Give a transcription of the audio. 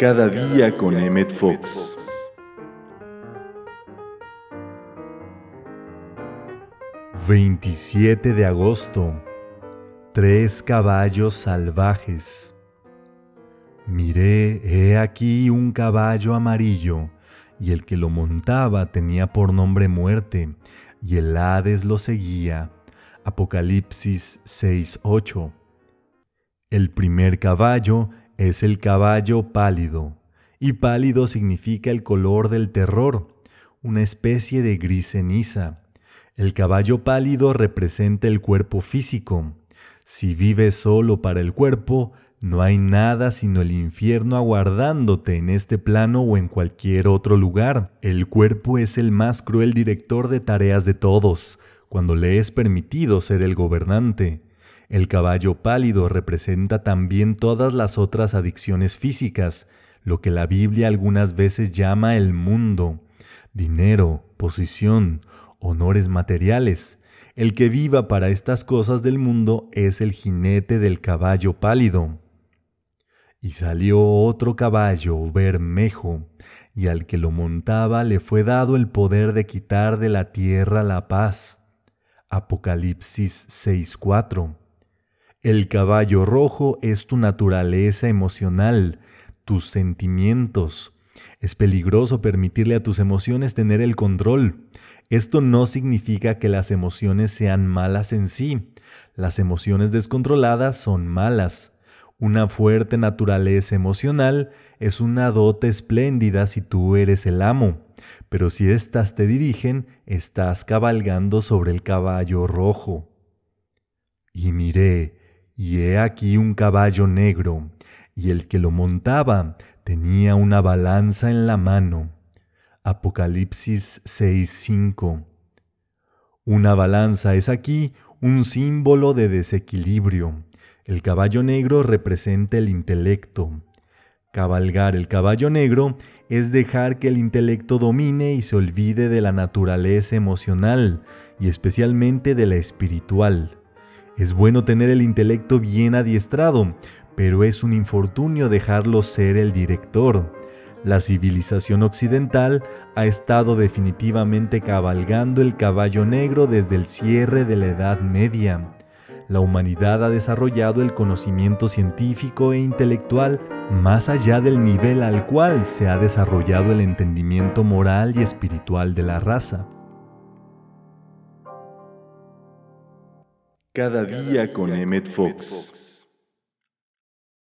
Cada día con Emmet Fox. «27 de agosto. 3 caballos salvajes. Miré, he aquí un caballo amarillo, y el que lo montaba tenía por nombre Muerte, y el Hades lo seguía». Apocalipsis 6:8. El primer caballo es el caballo pálido, y pálido significa el color del terror, una especie de gris ceniza. El caballo pálido representa el cuerpo físico. Si vives solo para el cuerpo, no hay nada sino el infierno aguardándote en este plano o en cualquier otro lugar. El cuerpo es el más cruel director de tareas de todos, cuando le es permitido ser el gobernante. El caballo pálido representa también todas las otras adicciones físicas, lo que la Biblia algunas veces llama el mundo: dinero, posición, honores materiales. El que viva para estas cosas del mundo es el jinete del caballo pálido. Y salió otro caballo bermejo, y al que lo montaba le fue dado el poder de quitar de la tierra la paz. Apocalipsis 6:4. El caballo rojo es tu naturaleza emocional, tus sentimientos. Es peligroso permitirle a tus emociones tener el control. Esto no significa que las emociones sean malas en sí. Las emociones descontroladas son malas. Una fuerte naturaleza emocional es una dote espléndida si tú eres el amo. Pero si éstas te dirigen, estás cabalgando sobre el caballo rojo. Y miré, y he aquí un caballo negro, y el que lo montaba tenía una balanza en la mano. Apocalipsis 6:5. Una balanza es aquí un símbolo de desequilibrio. El caballo negro representa el intelecto. Cabalgar el caballo negro es dejar que el intelecto domine y se olvide de la naturaleza emocional, y especialmente de la espiritual. Es bueno tener el intelecto bien adiestrado, pero es un infortunio dejarlo ser el director. La civilización occidental ha estado definitivamente cabalgando el caballo negro desde el cierre de la Edad Media. La humanidad ha desarrollado el conocimiento científico e intelectual más allá del nivel al cual se ha desarrollado el entendimiento moral y espiritual de la raza. Cada día con Emmet Fox.